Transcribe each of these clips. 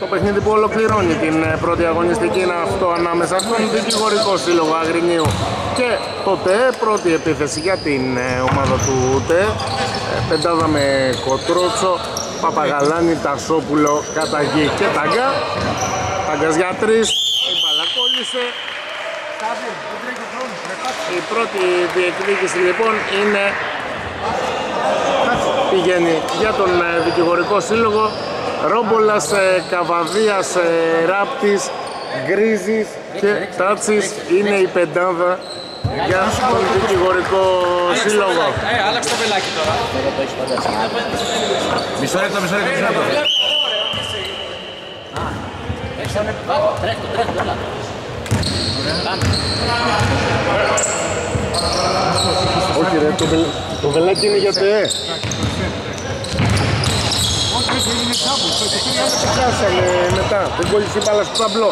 Το παιχνίδι που ολοκληρώνει την πρώτη αγωνιστική είναι αυτό ανάμεσα στον δικηγορικό σύλλογο Αγρινίου και το ΤΕ. Πρώτη επίθεση για την ομάδα του ΤΕ. Πεντάδα με Κοτρότσο, Παπαγαλάνη, Τασόπουλο, Καταγή και Ταγκά. Ταγκάς για τρεις, η μπάλα κόλλησε. Η πρώτη διεκδίκηση λοιπόν είναι, πηγαίνει για τον δικηγορικό σύλλογο. Ρόμπολας, Καβαδίας, Ράπτης, Γκρίζης και Τάτσης είναι η πεντάδα για τον δικηγορικό σύλλογο. Άλλαξε το πελάκι τώρα. Μισό λεπτό. Τρέχτο, έλα. Όχι ρε, το πελάκι είναι για το ΕΕ. Φτάσανε μετά, δεν κόλλησε η μπάλα στο ταμπλό.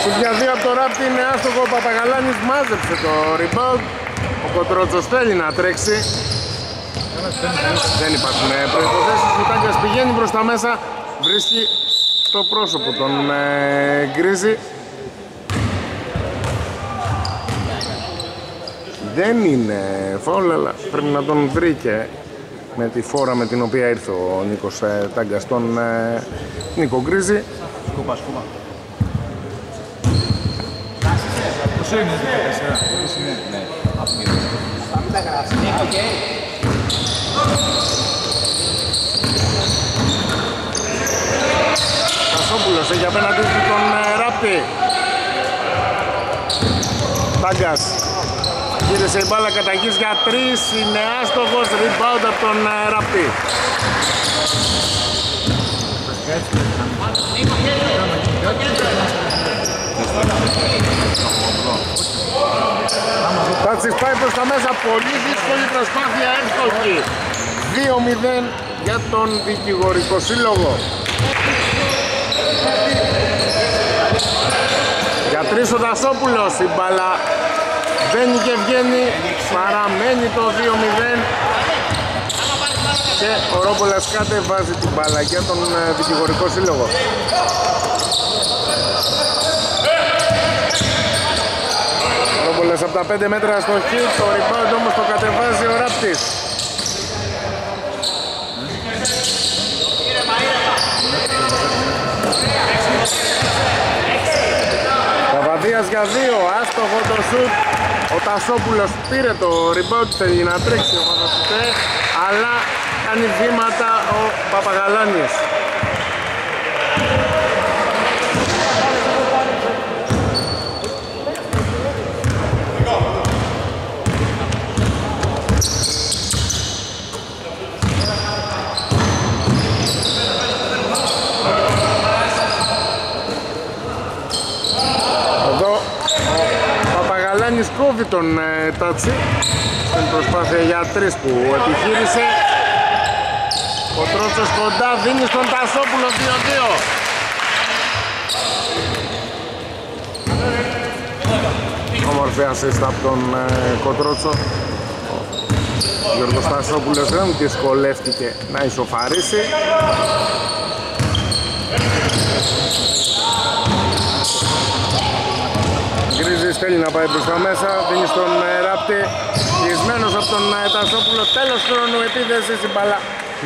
Στη διαδία από το Ράπτη είναι άστοχο, ο Παπαγαλάνης μάζεψε το rebound. Ο Κοτρότσος θέλει να τρέξει. Δεν υπάρχουν προϋποθέσεις, ο Τάγκας πηγαίνει προς τα μέσα. Βρίσκει το πρόσωπο τον Γκρίζη. Δεν είναι φαουλ, αλλά πρέπει να τον βρήκε με τη φόρα με την οποία ήρθε ο Νίκος Τάγκας στον Νίκο Γκρίζη. Σκούπα. Πόσο είναι ο Τασόπουλος έχει απέναντι του τον Ράπτη. Τάγκας. Γύρισε η μπάλα, Καταγής για τρεις, είναι άστοχος, rebound από τον Ραπτή. Τάτσις πάει προς τα μέσα, πολύ δύσκολη προσπάθεια, εύκολη. 2-0 για τον δικηγορικό σύλλογο. Για τρεις ο Τασόπουλος, η μπάλα μπαίνει και βγαίνει, παραμένει το 2-0 και ο Ρόμπολας κατεβάζει την μπάλα για τον δικηγορικό σύλλογο. Ο Ρόμπολας από τα 5 μέτρα στο χ, το rebound όμως το κατεβάζει ο Ράπτης. Καβαδίας για 2, άστοχο το σουτ. Ο Τασόπουλος πήρε το rebound, θέλει να τρέξει ο Μανατουτέ, αλλά κάνει βήματα ο Παπαγαλάνης. Κόβει τον Τάτσι στην προσπάθεια για τρεις που επιχείρησε. Ο Κοτρότσος κοντά δίνει στον Τασόπουλο 2-2. Όμορφη ασίστα από τον Κοτρότσο. Ο Γιώργος Τασόπουλος δεν δυσκολεύτηκε να ισοφαρίσει. Γκρίζης θέλει να πάει προς τα μέσα, δίνει στον Ράπτη, γυσμένος από τον Τασόπουλο, τέλος χρόνου επίδεσης, η μπαλά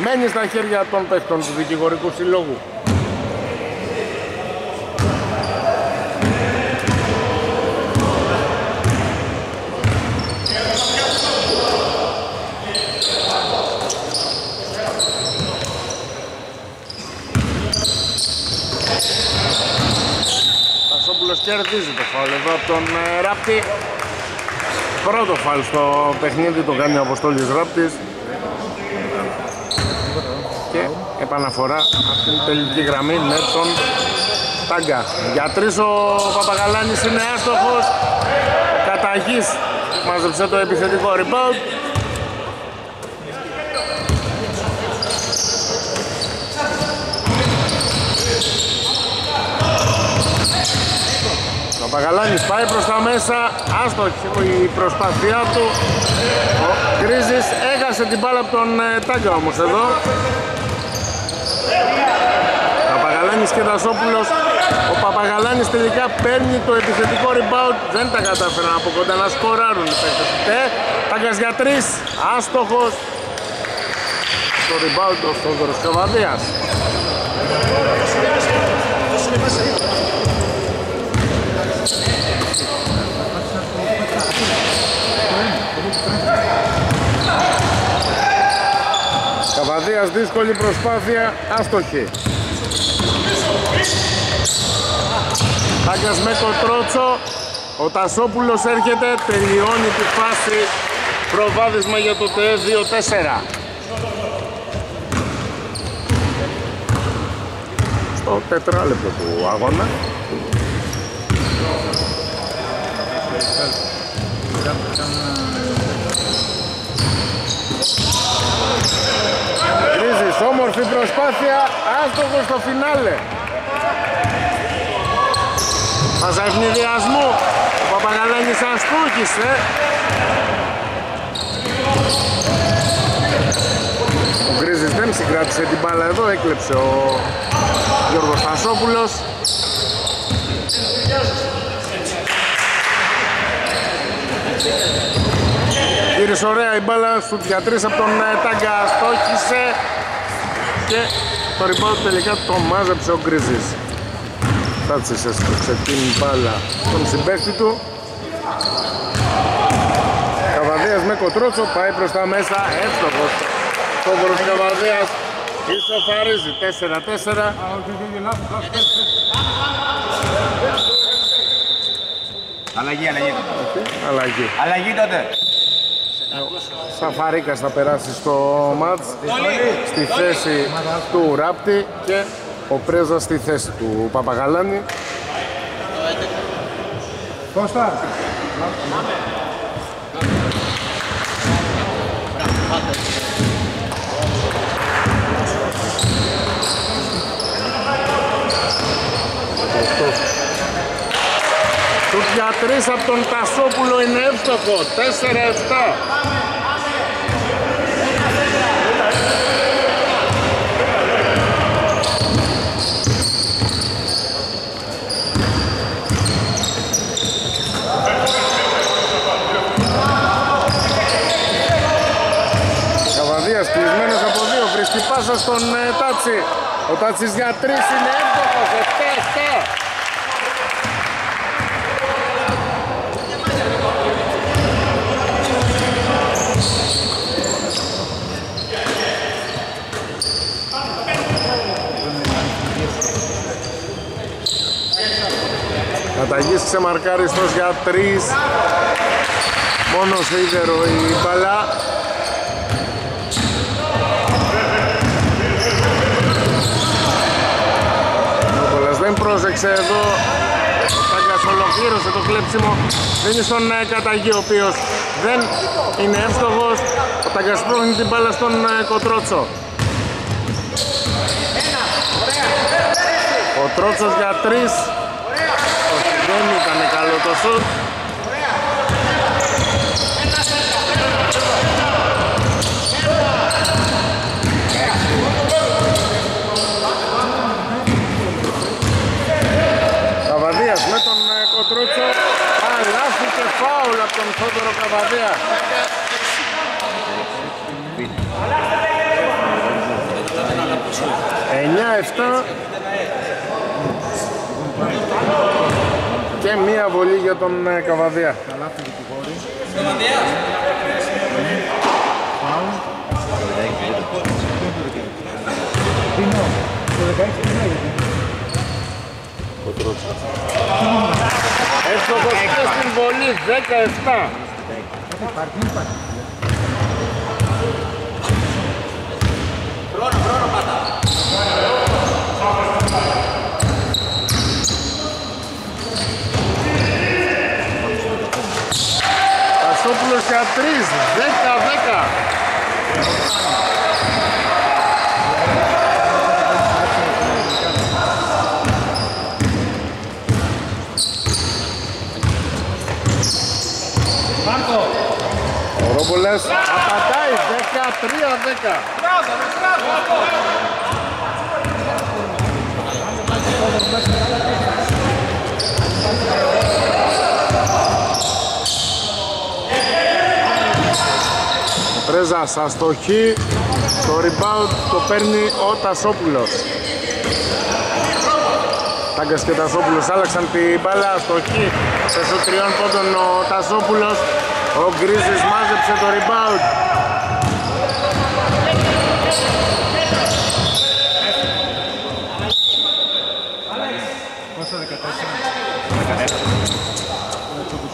μένει στα χέρια των παιχτών του δικηγορικού συλλόγου. Κερδίζει το φάουλ εδώ από τον Ράπτη. Πρώτο φάουλ στο παιχνίδι, το κάνει ο Αποστόλης Ράπτης. Και επαναφορά από την τελική γραμμή με τον Τάγκα. Για τρεις ο Παπαγαλάνης είναι άστοχος. Καταγής μάζεψε το επιθετικό rebound. Παγαλάνης πάει προς τα μέσα, άστοχη η προσπάθειά του. Ο Γκρίζης έχασε την μπάλα από τον Τάγκα όμως εδώ. Παπαγαλάνης και Δασόπουλος. Ο Παπαγαλάνης τελικά παίρνει το επιθετικό rebound. Δεν τα κατάφεραν από κοντά να σκοράρουν οι παίκτες. Τάγκας για τρεις, άστοχος. Το rebound ο Θόδωρος Καβαδίας. Καβαδίας, δύσκολη προσπάθεια, άστοχη. Τάγκας με το τρότσο. Ο Τασόπουλος έρχεται, τελειώνει τη φάση. Προβάδισμα για το ΤΕ 2-4. Στο τετράλεπτο του αγώνα. Γκρίζης, όμορφη προσπάθεια, άστοχο στο φινάλε. Παζαυνηδιασμού, ο Παπαγαλάνης αστούχησε. Ο Γκρίζης δεν συγκράτησε την μπάλα εδώ, έκλεψε ο Γιώργος Τασόπουλος. Γύρισε ωραία η μπάλα στου διατρής από τον Τάγκα, στόχισε και το rebound τελικά το μάζεψε ο Γκρίζης. Τάτσισε στο ξεκίνη μπάλα στον συμπέχτη του. Καβαδίας με κοτρότσο, πάει προς τα μέσα, εύστοχος Θόδωρος Καβαδίας, ισοφαρίζει 4-4. Αλλαγή τότε. Σαφαρίκας θα περάσει στο μάτς, στη θέση του Ράπτη και ο Πρέζας στη θέση του Παπαγαλάνη. Κώστα. Του για τρεις από τον Τασόπουλο είναι εύστοχο, 4-7. Καβαδίας κλεισμένος από δύο, βρίσκει πάσα στον Τάτσι. Ο Τάτσις για τρεις είναι εύστοχος, 7-7. Καταγής ξεμαρκάριστος για τρεις. Μόνο σε ίδερο η μπαλά. Νίκολας δεν πρόσεξε εδώ. Ο Τάγκας ολοκλήρωσε το κλέψιμο. Δίνει στον Καταγή, ο οποίος δεν είναι εύστοχος. Ο Τάγκας πρόχνει την μπάλα στον Κοτρότσο. Κοτρότσος για τρεις. Δεν ήταν καλό το σουτ. Καβαδίας με τον Κοτρότσο. Παλάθη και φάουλ από τον Θόδωρο Καβαδία. Και μία βολή για τον Καβαδία. Εύστοχος και στην βολή, 17. Χρόνο πάντα. Τασόπουλος για τρεις, 10-10. Ο Ρόμπολες απαντάει 13-10. Πρέζα στα στοχή, το rebound το παίρνει ο Τασόπουλος. Τάγκας και Τασόπουλος άλλαξαν την μπάλα, στοχή μέσω τριών πόντων ο Τασόπουλος. Ο Γκρίζης μάζεψε το rebound.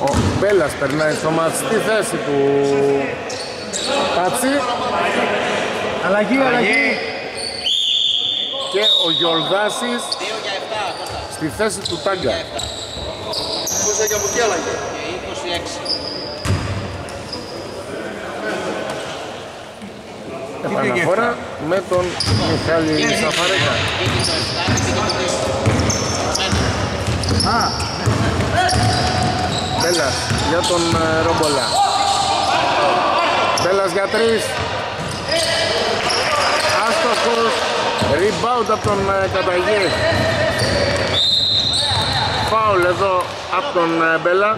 Ο Μπέλλας περνάει στο μάτς στη θέση του Τάτσι. Αλλαγή. Και ο Γιολδάσης στη θέση του Τάγκα. Πούσε και από εκεί αλλαγή. 26. Επαναφορά με τον Μιχάλη Σαφαρέκα. Μπέλλας για τον Ρόμπολα. Μπέλλας για τρεις. Άστοχος. Rebound από τον Καταγέ. Φάουλ εδώ από τον Μπέλλα.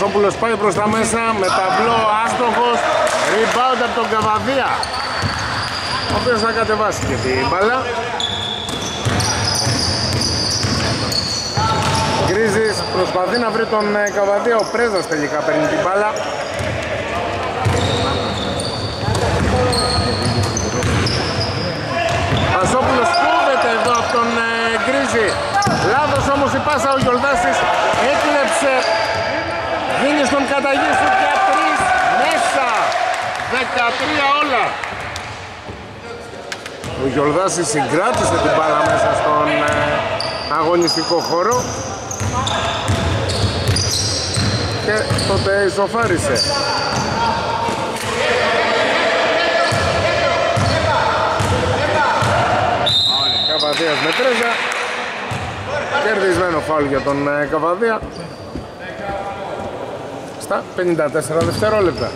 Τασόπουλος πάει προς τα μέσα με ταμπλό, άστοχος, rebound από τον Καβαδία, ο οποίος θα κατεβάσει και την μπάλα. Γκρίζης προσπαθεί να βρει τον Καβαδία, ο Πρέζας τελικά παίρνει την μπάλα. Τασόπουλος κόβεται εδώ από τον Γκρίζη, λάθος όμως η πάσα, ο Γιολδάσης έκλεψε. Δίνει στον Καταγή σου για 3 μέσα, 13 όλα. Ο Γιολδάσης συγκράτησε την μπάλα μέσα στον αγωνιστικό χώρο και τότε ισοφάρισε. Καβαδίας με τρέζα, κερδισμένο φάουλ για τον Καβαδία. 54 δευτερόλεπτα.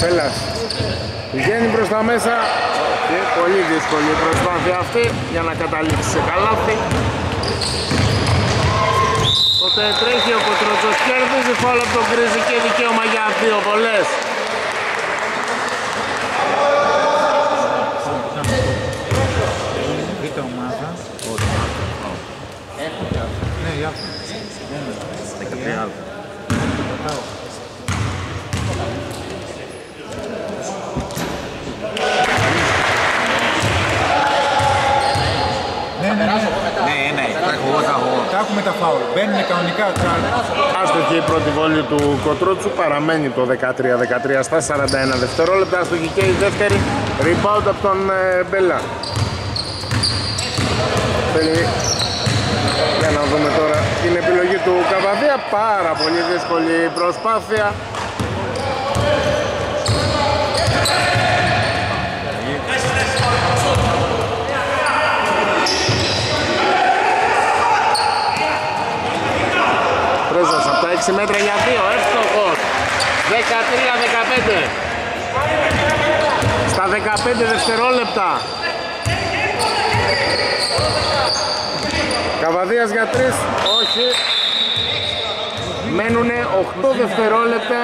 Πέλλας βγαίνει προς τα μέσα και πολύ δύσκολη προσπάθεια αυτή για να καταλήξει σε καλάθι. Τότε τρέχει ο Κοτρότσος, κέρδιζε φάουλ από τον Γκρίζη και δικαίωμα για δύο βολές. Τα έχουμε τα φάουλ, μπαίνουν κανονικά. Άστοχη η πρώτη βόλη του Κοτρότσου, παραμένει το 13-13 στα 41 δευτερόλεπτα. Άστοχη και η δεύτερη, rebound από τον Μπέλλα. Για να δούμε τώρα την επιλογή του Καβαδία, πάρα πολύ δύσκολη προσπάθεια. Από τα 6 μέτρα για 2, εύστοχος, 13-15. Στα 15 δευτερόλεπτα. Καβαδίας για 3, όχι. Μένουνε 8 δευτερόλεπτα.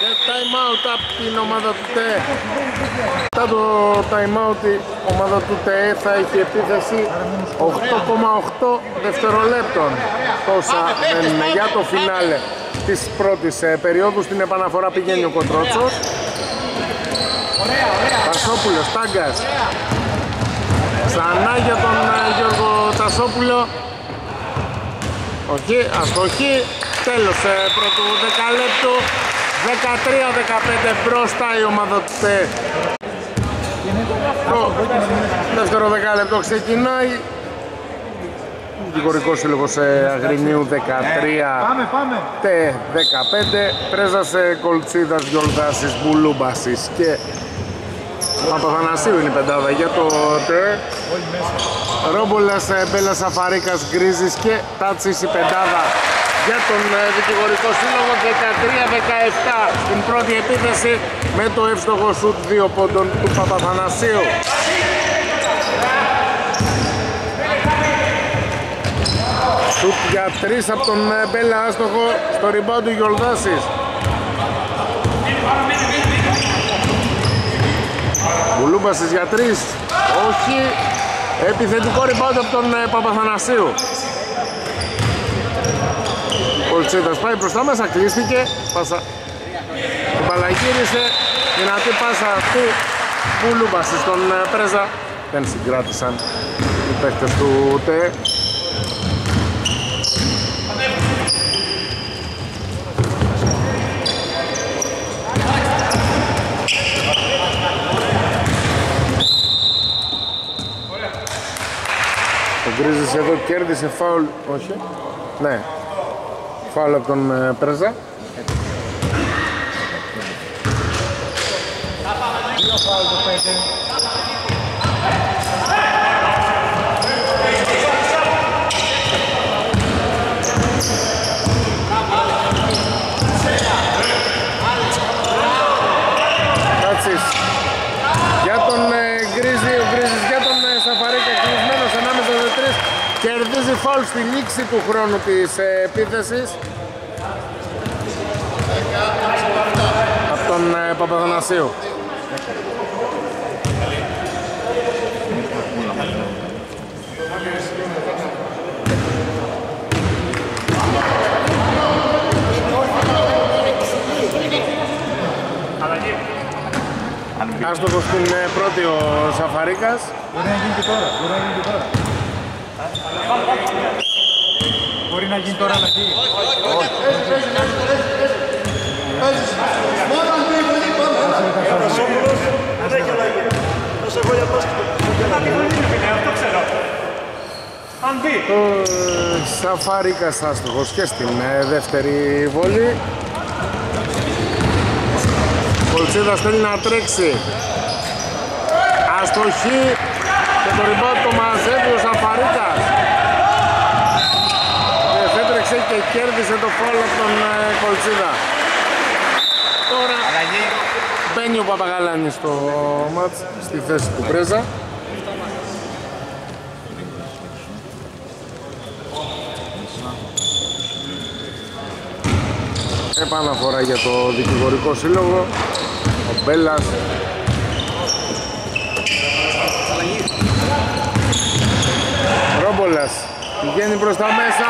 Και time out από την ομάδα του ΤΕ. Μετά το time out η ομάδα του ΤΕ θα έχει επίθεση 8,8 δευτερολέπτων. Τόσα μένουν για το φινάλε της πρώτης περίοδου. Στην επαναφορά πηγαίνει ο Κοτρότσος. Τασόπουλος, Τάγκας. Ξανά για τον Γιώργο Τασόπουλο. Όχι, αστοχή. Τέλος πρώτου δεκαλέπτου. 13-15 μπροστά η ομάδα του ΤΕ. Το δεύτερο δεκάλεπτο ξεκινάει. Δικηγορικός σύλλογος Αγρινίου 13 τε 15. Πρέζας Κολτσίδας, Γιολδάσης, Μπουλούμπασης και Παπαθανασίου είναι η πεντάδα για το τε. Ρόμπολας, Μπέλας, Αφαρίκας, Γκρίζης και Τάτσης η πεντάδα για τον δικηγορικό σύλλογο. 13-17 στην πρώτη επίθεση με το εύστοχο σουτ 2 πόντων του Παπαθανασίου. Σουτ για 3 από τον Μπέλα, άστοχο. Στο rebound του Γιολδάσης. Βουλούμπασης για 3, όχι. Επιθετικό rebound από τον Παπαθανασίου. Κολτσίδας πάει προς τα μέσα, κλείστηκε. Την παλαγύρισε, δυνατή πάσα του Βουλούμπασης στον Πρέζα. Δεν συγκράτησαν οι παίκτες του ΤΕ. Γκρίζης εδώ κέρδισε φάουλ, όχι, ναι, φάουλ από τον Πρέζα. Τάτσις για τον Γκρίζη, ο Γκρίζης για τον Σαφαρίκα, κλεισμένος ανάμεσα σε 3. Κερδίζει φάουλ στη λήξη του χρόνου της επίθεσης από τον Παπαθανασίου. Άστοχος στην πρώτη ο Σαφαρίκας. Μπορεί να γίνει και τώρα, μπορεί να γίνει και τώρα. Μπορεί να γίνει τώρα αλλαγή. Όχι. Ο Σαφαρίκας άστοχος και στην δεύτερη βολή. Κολτσίδας θέλει να τρέξει. Αστοχή και το ριμπάουντ το μαζεύει ο Σαφαρίκας. Εφέτρεξε και κέρδισε το φάουλ από τον Κολτσίδα. Τώρα μπαίνει ο Παπαγαλάνης στο μάτς στη θέση του Πρέζα. Επαναφορά για το δικηγορικό σύλλογο. Ο Μπέλλας. Ρόμπολας πηγαίνει προς τα μέσα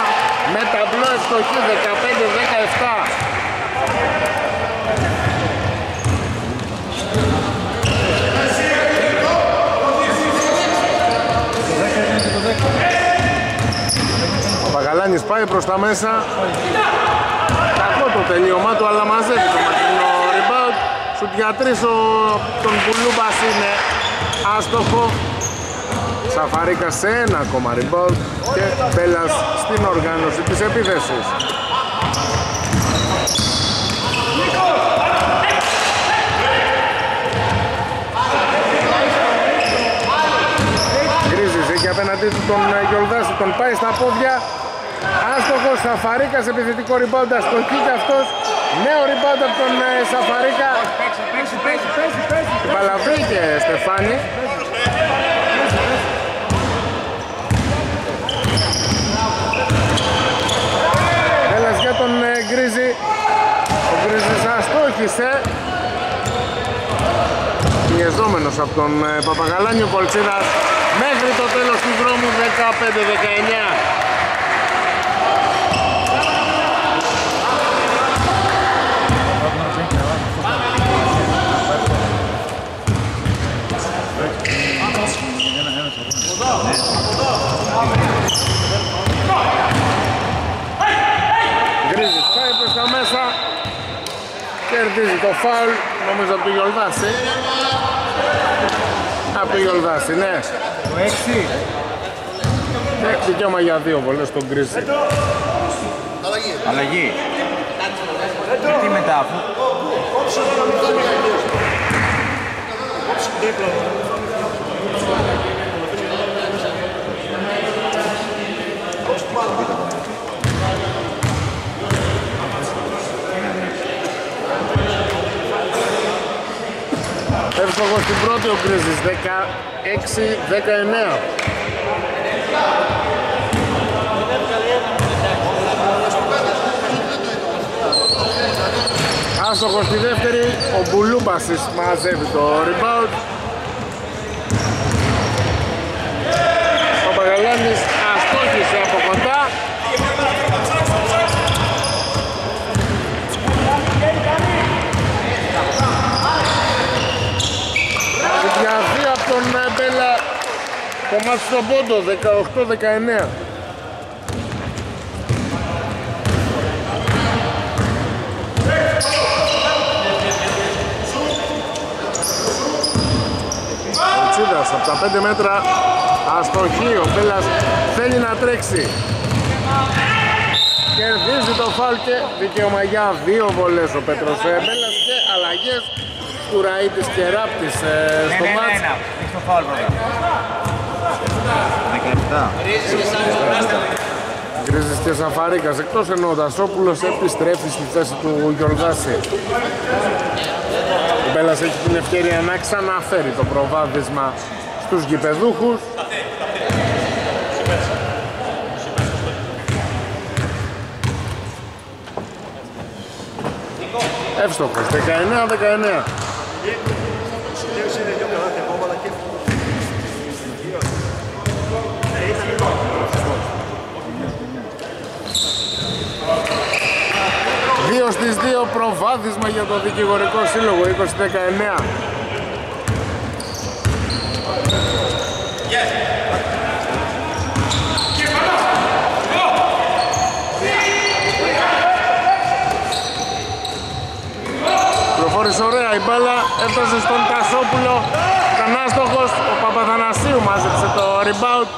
με ταμπλό ευστοχή 15-17. Ο Παγαλάνης πάει προς τα μέσα. Κακό το τελείωμά του, αλλά μαζεύει το μακρινό rebound. Σου διατρίσω τον Πουλούμπας, είναι άστοχο. Σαφαρίκα σε ένα ακόμα rebound και Πέλας στην οργάνωση της επίθεσης. Γκρίζης εκεί απέναντί του τον Γιολδάση, τον πάει στα πόδια. Άστοχος Σαφαρίκας, επιθετικό rebound, αστοχή και αυτός. Νέο rebound από τον Σαφαρίκα. Παλαβρή και Στεφάνη. Έλας για τον Γκρίζη. Ο Γκρίζης αστόχησε. Πιεζόμενος από τον Παπαγαλάνιο Κολτσίδας μέχρι το τέλος του δρόμου 15-19. Εδώ Γκρίζης πάει προς τα μέσα, κερδίζει το φάουλ, νομίζω από τον Γιολδάση. Από τον Γιολδάση, ναι. Το 6. Έχει δικαίωμα για 2 βολές στον Γκρίζη. Αλλαγή. Τι μετά αφού. Έφτωχο στην πρώτη ο Γκρίζης, 16-19. Άστοχος στη δεύτερη, ο Μπουλούμπασης μαζεύει το rebound. Ο Παγαλάνης αστόχησε από κοντά. Για δύο από τον Μπέλα, κομμάτι στον πόντο, 18-19. Από τα 5 μέτρα αστοχή, ο Μπέλλας θέλει να τρέξει. Κερδίζει το φάουλ και δικαίωμα για 2 βολές ο Πέτρος Μπέλλας και αλλαγές του Ραΐτης και Ράπτης στο μάτς. Έχεις το φάουλ πρώτα. 17. Γκρίζης και Σαφαρίκας, εκτός ενώ ο Δασόπουλος επιστρέφει στη θέση του Γιολδάση. Ο Μπέλλας έχει την ευκαιρία να ξαναφέρει το προβάδισμα στους γηπεδούχους. Εύστοχος, 19-19. Στις 2 προβάδισμα για το δικηγορικό σύλλογο, 20-19. Προχώρησε ωραία η μπάλα, έφτασε στον Τασόπουλο, ήταν άστοχος, ο Παπαθανασίου μάζεψε το rebound.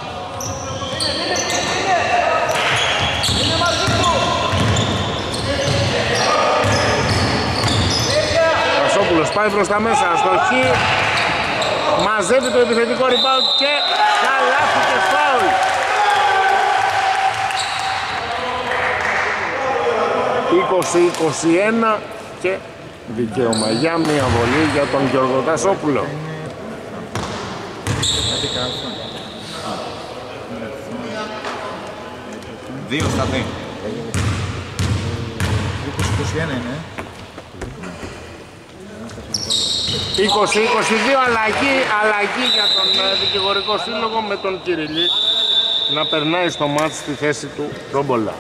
Πάει προς τα μέσα, αστοχή, μαζεύει το επιθετικό rebound και καλάθι και φάουλ. <20-21 και δικαίωμα για μια βολή για τον Γιώργο Τασόπουλο. Δύο στα δύο. 20-21 είναι. 20-22, αλλαγή για τον δικηγορικό σύλλογο με τον Κυριλή να περνάει στο μάτς στη θέση του Ρόμπολα.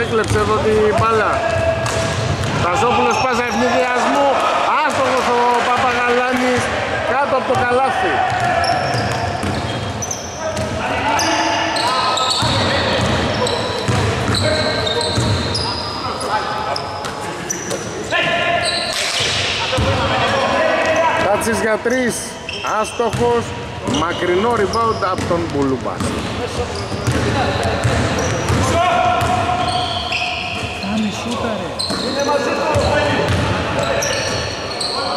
Έκλεψε εδώ την μπάλα. Τασόπουλος πάσα ευνηδιασμού, άστοχος ο Παπαγαλάνης κάτω από το καλάθι. Τάτσις για 3, άστοχος, μακρινό rebound από τον Μπουλούμπα.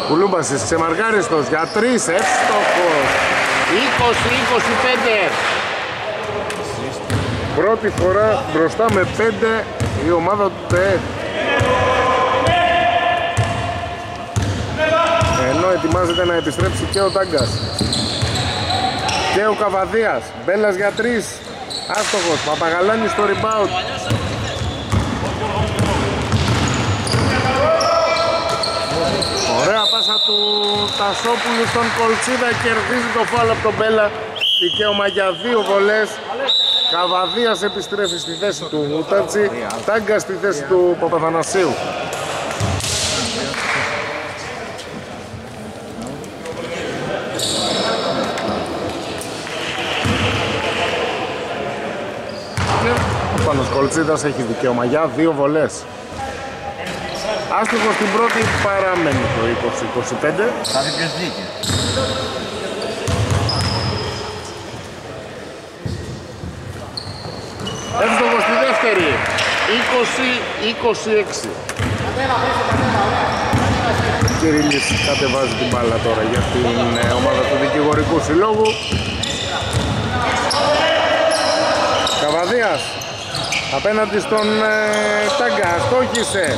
Κουλούμπασης ξεμαργάριστος για 3, εύστοχος, 20-25. Πρώτη φορά μπροστά με 5 η ομάδα του ΤΕΕ. Ενώ ετοιμάζεται να επιστρέψει και ο Τάγκας και ο Καβαδίας. Μπέλλας για 3, άστοχος, Παπαγαλάνης στο rebound. Στασόπουλου στον Κολτσίδα, κερδίζει το φάουλ από τον Μπέλα. Δικαίωμα για δύο βολές. Καβαδίας επιστρέφει στη θέση του Μουτάτσι, Τάγκα στη θέση του Παπαθανασίου. Ο Πάνος Κολτσίδας έχει δικαίωμα για δύο βολές. Άστοχος στην πρώτη, παραμένει το 20-25. Θα δει ποιος βγήκε. Άστοχος στη δεύτερη, 20-26. Κυρίλης κατεβάζει την μπάλα τώρα για την ομάδα του δικηγορικού συλλόγου. Καβαδίας απέναντι στον Τάγκα, στόχισε.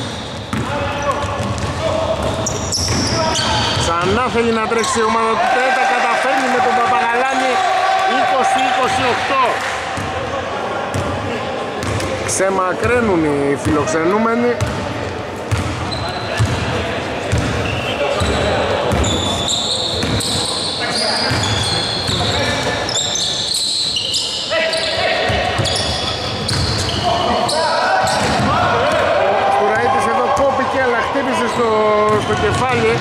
Ξανά θέλει να τρέξει η ομάδα του Τέτα, καταφέρνει με τον Παπαγαλάνη. 20-28. Ξεμακραίνουν οι φιλοξενούμενοι. Ο Στουραϊτής εδώ κόπηκε αλλά χτύπησε στο κεφάλι.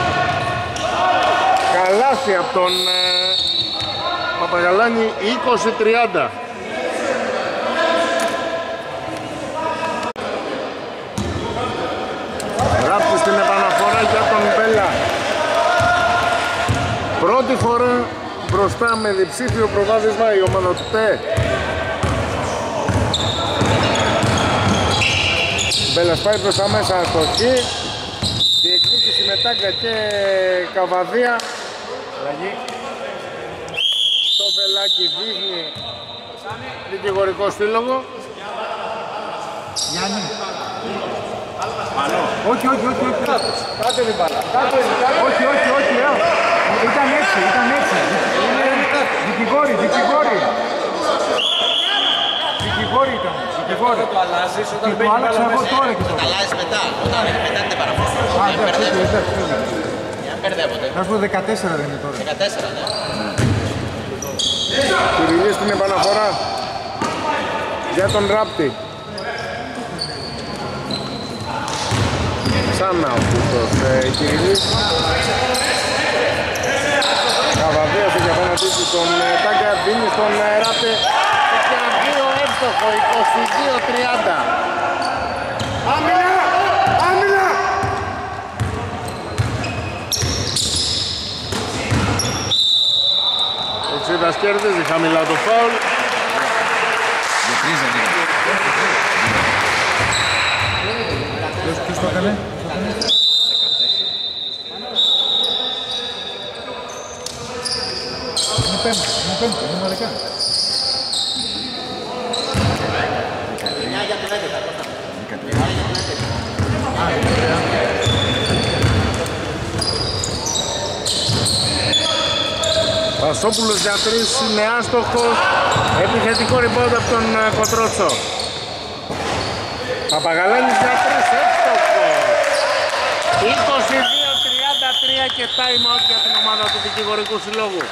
Καλάθι από τον Παπαγαλάνη, 20-30. Γράψει στην επαναφορά και από τον Μπέλα. Πρώτη φορά μπροστά με διψήφιο προβάδισμα η ομάδα του ΤΕ. Μπέλας πάει προς τα μέσα αστοχή. Διεκδίκηση με Τάγκα και Καβαδία. Το βελάκι δείχνει δικηγορικό σύλλογο. Γιάννη. Όχι, όχι, όχι. Κάτε την μπάλα. Όχι, όχι, όχι. Ήταν έτσι, ήταν έτσι. Δικηγόρη, δικηγόρη. Δικηγόρη ήταν. Δικηγόρη. Το αλλάζεις όταν μπαίνει μπάλα μέσα. Το αλλάζεις μετά. Όταν μετά δεν παραφορά. Να σου πω 14 δεν είναι τώρα. 14, ναι. Κυρίλης στην επαναφορά για τον Ράπτη. Ξανά ο Κούτος Κυρίλης. Καβαδίασε για απέναντί του τον Τάγκα, δίνει στον Ράπτη και δύο εύστοχο, 22-30. Άμυνα! Άμυνα! Κοτσίδας κέρδιζε χαμηλά το φάουλ. Ποιος το έκανε? Είναι πέμπτη, είναι πέμπτη, είναι μαρικά. Πασόπουλος για τρεις, είναι άστοχος, επιθετικό rebound από τον Κοτρότσο. Παπαγαλάνης για τρεις, εύστοχος. 22-33 και time out για την ομάδα του δικηγορικού συλλόγου.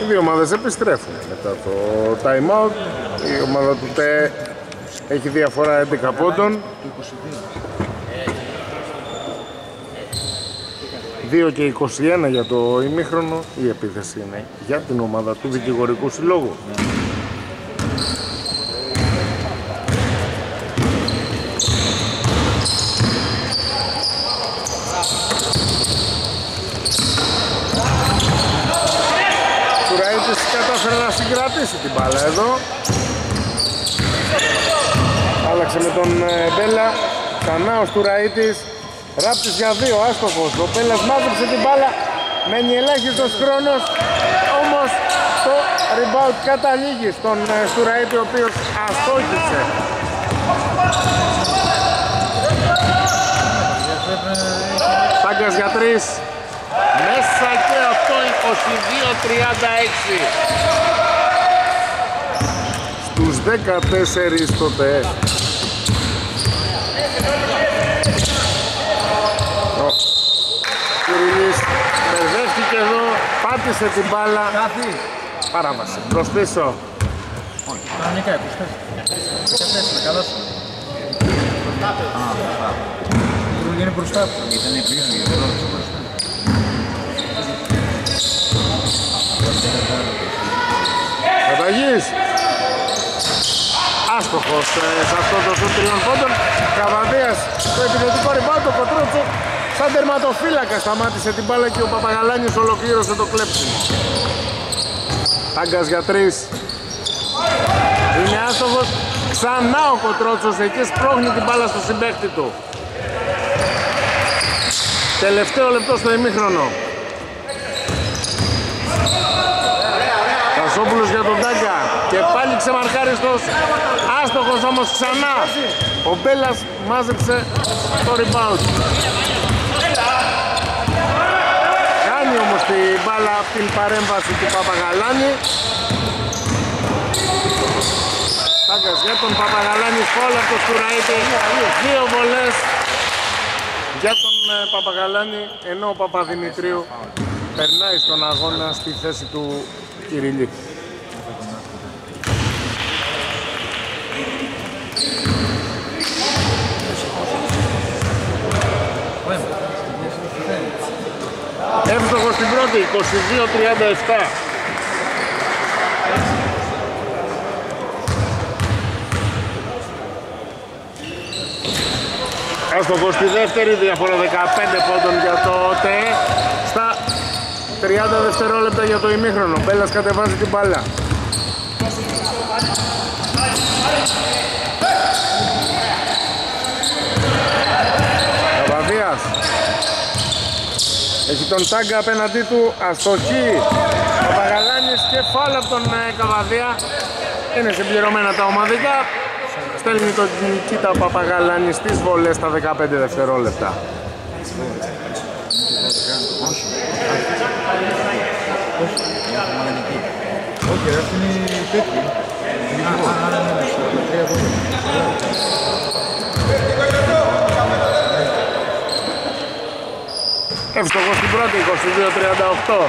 Οι δύο ομάδες επιστρέφουν μετά το time out. Η ομάδα του ΤΕ έχει διαφορά 11 πόντων. 2 και 21 για το ημίχρονο, η επίθεση είναι για την ομάδα του δικηγορικού συλλόγου. Τουραϊτης κατάφερε να συγκρατήσει την μπάλα εδώ. Άλλαξε με τον Μπέλα, ξανά ο Τουραϊτης. Ράπτης για δύο, άστοχος, ο Πέλας μάζεψε την μπάλα, μένει ελάχιστος χρόνος, όμως το rebound καταλήγει στον Στουραϊτη, ο οποίος αστόχησε. Τάγκας για τρεις, μέσα και αυτό, 22-36. Στους 14 στο ΤΕ. Έπιασε την μπάλα. Παράβαση. Προς πίσω. Κανονικά, είναι μπροστά του. Ήταν πίσω, δεν ρώτησε μπροστά. Καταγής. Άστοχος σε αυτό το σουτ τριών πόντων. Καβαδίας το επιθετικό ριμπάουντ, ο Κοτρούτσος σαν τερματοφύλακα σταμάτησε την μπάλα και ο Παπαγαλάνιος ολοκλήρωσε το κλέψιμο. Τάγκας για τρεις. Είναι άστοχος. Ξανά ο Κοτρότσος εκεί σπρώχνει την μπάλα στο συμπαίκτη του. Τελευταίο λεπτό στο ημίχρονο. Κασόπουλος για τον Τάγκα και πάλι ξεμαρκάριστος, άστοχος όμως ξανά. Ο Μπέλλας μάζεψε το rebound. Κάνει όμως την μπάλα από την παρέμβαση του Παπαγαλάνη. Τάγκας για τον Παπαγαλάνη, φόλ από το Σκουραΐτη, δύο βολές για τον Παπαγαλάνη, ενώ ο Παπαδημητρίου περνάει στον αγώνα στη θέση του Κυριλή. Εύστοχο στην πρώτη, 22-37. Άστοχο στη δεύτερη, διαφορά 15 πόντων για το ΤΕ στα 30 δευτερόλεπτα για το ημίχρονο. Μπέλλας κατεβάζει την μπάλα. Καβαδίας. Έχει τον Τάγκα απέναντί του, αστοχή. Παπαγαλάνης και φάουλ από τον Καβαδία. Είναι συμπληρωμένα τα ομαδικά. Στέλνει τον Νικήτα Παπαγαλάνη στις βολές στα 15 δευτερόλεπτα. Εύστοχος στην πρώτη, 22-38.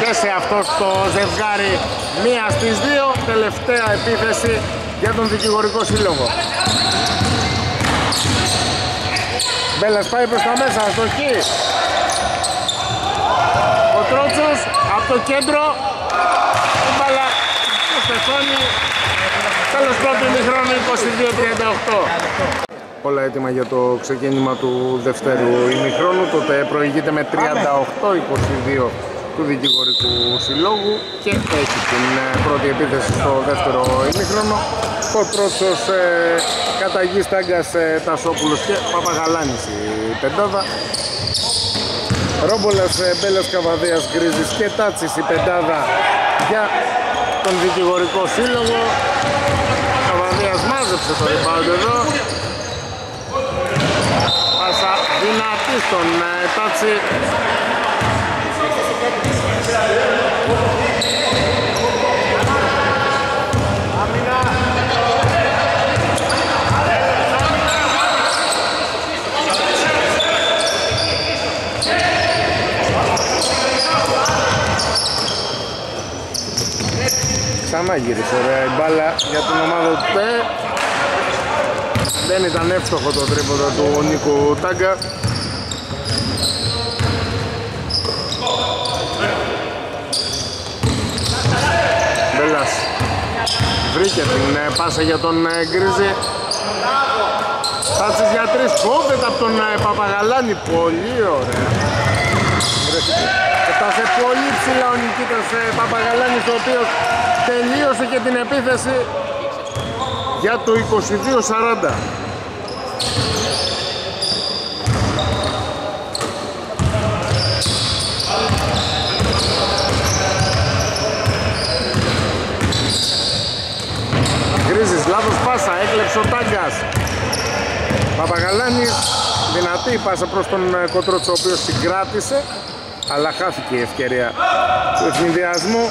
Και σε αυτό το ζευγάρι, μία στις δύο, τελευταία επίθεση για τον δικηγορικό σύλλογο. Μπέλλας πάει προς τα μέσα, αστοχή. Ο Τρότσος από το κέντρο, η μπάλα του στεφώνει. Τέλος πρώτου ημιχρόνου, 22-38. Όλα έτοιμα για το ξεκίνημα του δεύτερου ημιχρόνου. Τότε προηγείται με 38-22 του δικηγορικού συλλόγου και έχει την πρώτη επίθεση στο δεύτερο ημίχρονο. Ο Τρότσος καταγεί, Τάγκας, Τασόπουλος και Παπαγαλάνης η πεντάδα. Ρόμπολας, Μπέλλας, Καβαδίας, Γκρίζης και Τάτσης η πεντάδα για τον δικηγορικό σύλλογο. Καβαδίας μάζεψε το rebound εδώ. Πάσα δυνατή στον Τάτσι. Ξανά γύρισε ωραία η μπάλα για την ομάδα του ΤΕ. Δεν ήταν εύστοχο το τρίποδο του Νίκου Τάγκα. Μπέλλας βρήκε την πάσα για τον Γκρίζη. Τάτσης για τρεις, κόβεται από τον Παπαγαλάνη, πολύ ωραία. Έφτασε πολύ ψηλά ο Νικήτας Παπαγαλάνης, ο οποίος τελείωσε και την επίθεση για το 22-40. Γκρίζης, λάθος πάσα, έκλεψε ο Τάγκας. Παπαγαλάνης, δυνατή πάσα προς τον Κοτρότσο, ο οποίος συγκράτησε, αλλά χάθηκε η ευκαιρία του ευθυνδιασμού.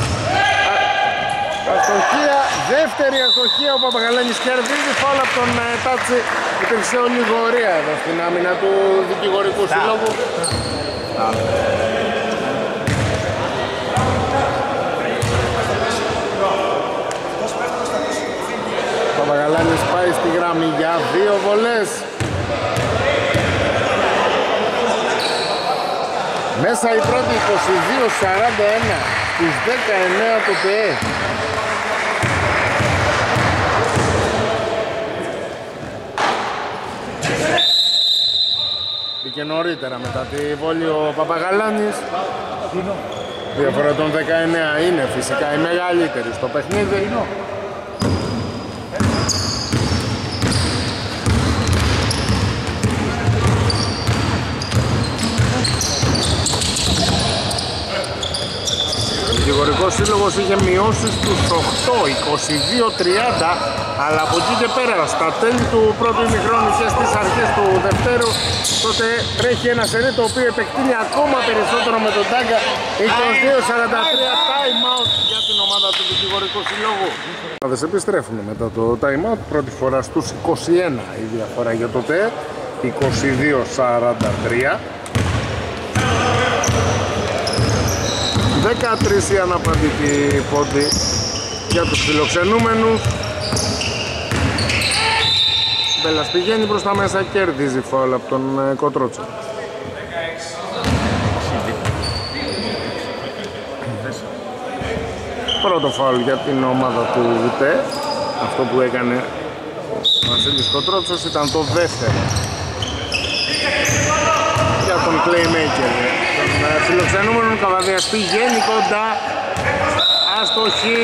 Αστοχία, δεύτερη αστοχία, ο Παπαγαλένης κερδίζει φάουλ από τον Τάτσι. Υπήρξε ολιγορία εδώ στην άμυνα του δικηγορικού συλλόγου. Ο Παπαγαλένης πάει στη γραμμή για δύο βολές. Μέσα η πρώτη 22-41 στις 19 του ΠΕ. Μπήκε νωρίτερα μετά τη βόλη ο Παπαγαλάνης. Διαφορά των 19 είναι φυσικά η μεγαλύτερη στο παιχνίδι. Ο Γεωργικός Σύλλογος είχε μειώσει στους 8, 22, 30, αλλά από εκεί και πέρα στα τέλη του πρώτου ημιχρόνου και στις αρχές του δευτέρου τότε τρέχει ένα σερί το οποίο επεκτείνει ακόμα περισσότερο με τον Τάγκα. 22-43 time out για την ομάδα του Γεωργικού Σύλλογου. Οι ομάδες επιστρέφουν μετά το time out, πρώτη φορά στους 21 η διαφορά για το ΤΕ, 22-43. 13 η αναπαντική πόντη για τους φιλοξενούμενους. Μπέλας πηγαίνει προς τα μέσα, κερδίζει φάουλ από τον Κοτρότσα. Πρώτο φάουλ για την ομάδα του ΒΤΕ. Αυτό που έκανε ο Βασίλης Κοτρότσος ήταν το δεύτερο για τον Playmaker. Φιλοξενούμενο Καβαδίας πηγαίνει κοντά, αστοχή,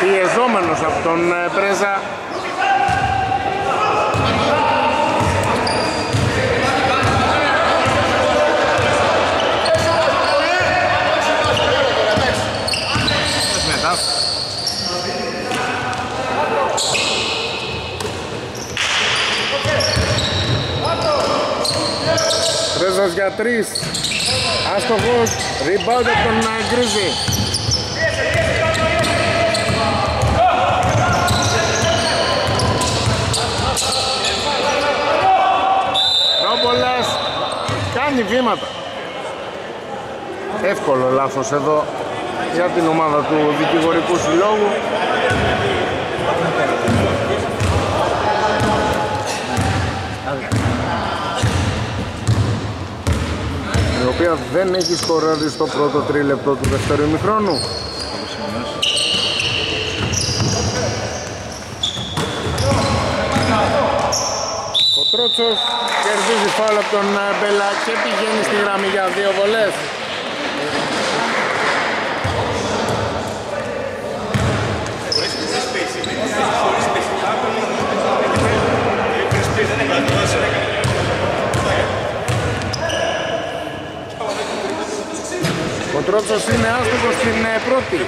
πιεζόμενος από τον Πρέζα. Για τρεις, άστοχος, rebound από τον Γκρίζη. Ρόμπολας, κάνει βήματα. Εύκολο λάθος εδώ για την ομάδα του δικηγορικού συλλόγου. Η οποία δεν έχει σκοράρει στο πρώτο τρίλεπτο του δεύτερου ημιχρόνου. Κοτρότσος κερδίζει φάουλ από τον Μπέλα και πηγαίνει στη γραμμή για δύο βολές. Ο Τρότσος είναι άστοχος στην πρώτη.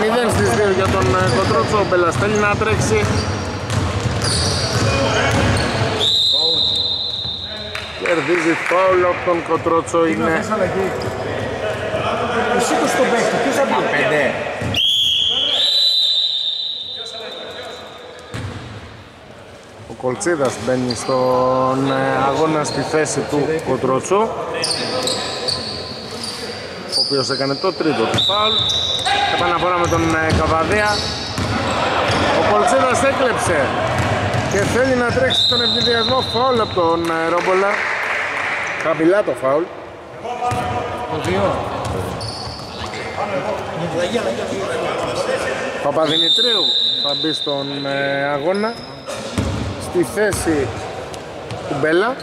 Μηδέν στις 2 για τον Κοτρότσο. Ο Μπέλας θέλει να τρέξει και κερδίζει φάουλ από τον Κοτρότσο. Είναι σήκω στον παίκτη, ποιος θα πει Κολτσίδας μπαίνει στον αγώνα στη θέση του Κοτρότσο, ο οποίος έκανε το τρίτο του φάουλ. Επαναφορά με τον Καβαδία. Ο Κολτσίδας έκλεψε και θέλει να τρέξει στον ευνηδιασμό. Φάουλ από τον Ρόμπολα. Χαμηλά το φάουλ. Παπαδημητρίου θα μπει στον αγώνα στη θέση του Μπέλα.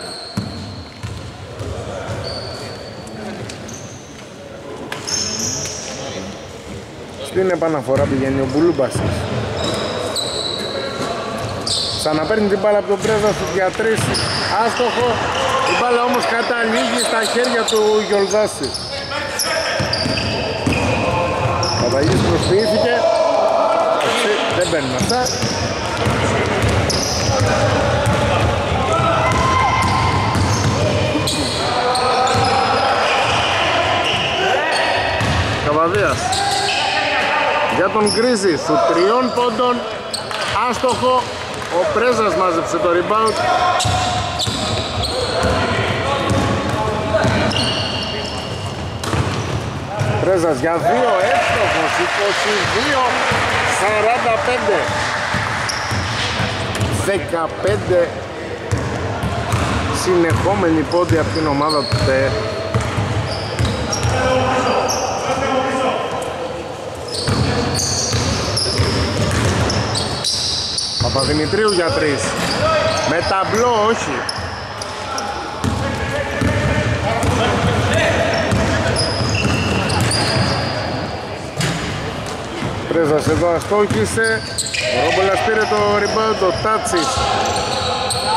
Στην επαναφορά πηγαίνει ο Μπουλούμπασης. Ξαναπαίρνει την μπάλα από τον Πρέζα στους γιατρείς, άστοχο. Η μπάλα όμως καταλήγει στα χέρια του Γιολδάση. Καταγής προσποιήθηκε. Δεν μπαίνουν αυτά. Καβαδίας για τον Γκρίζη σου 3 πόντων άστοχο. Ο Πρέζας μάζεψε το rebound. Πρέζας για 2 εύστοχος, 22-45. 15 συνεχόμενοι πόντοι από την ομάδα του ΤΕ. Παπαδημητρίου για 3 με ταμπλό, όχι. Πρέζας εδώ αστόχησε, ο Ρόμπολας πήρε το rebound, ο Τάτσις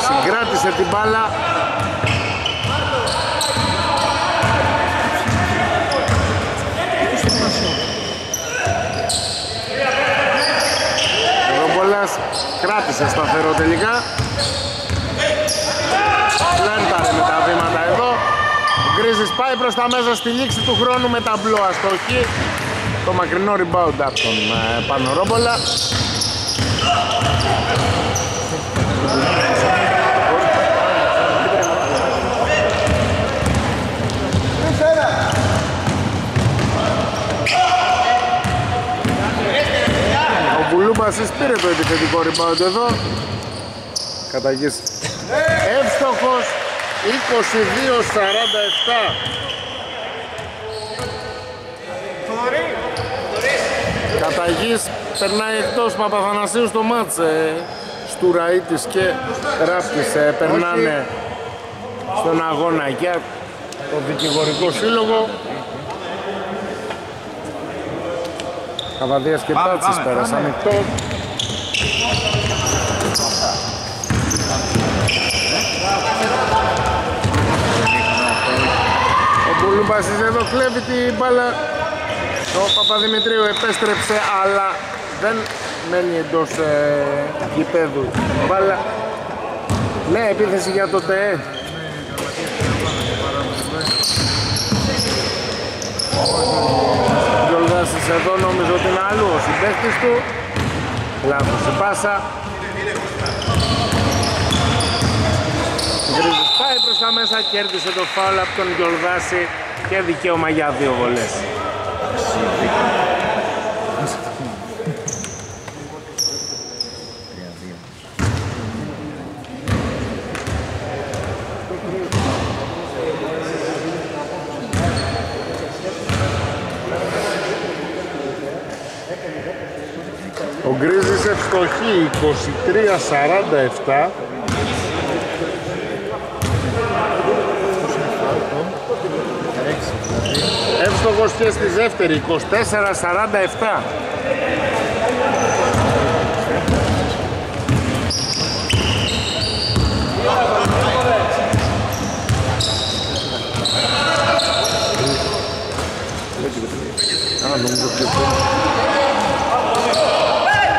συγκράτησε την μπάλα. Κράτησε σταθερό τελικά. Λένταρε με τα βήματα εδώ. Ο Γκρίζης πάει προς τα μέσα στη λήξη του χρόνου με τα μπλό αστοχή. Το μακρινό rebound από τον Πανορόμπολα. Μπασής πήρε το επιθετικό rebound εδώ. Καταγής εύστοχος, 22-47. Καταγής περνάει εκτός Παπαθανασίου στο μάτς. Στουραϊτης και Ράπτης περνάνε στον αγώνα για το δικηγορικό σύλλογο. Καβαδίας και Τάτσις πέρασαν ανοιχτό. Ο Μπουλούμπασης εδώ κλέβει την μπάλα. Ο Παπαδημητρίου επέστρεψε αλλά δεν μένει εντός γηπέδου μπάλα. Ναι, επίθεση για το ΤΕ. Εδώ νομίζω ότι είναι άλλο ο συμπαίκτης του. Λάθος η πάσα. Γκρίζης πάει προς τα μέσα, κέρδισε το φάουλ από τον Γιολδάση και δικαίωμα για 2 βολές. Ο Γκρίζης ευστοχή, 23-47. Εύστοχος και στη δεύτερη, 24-47.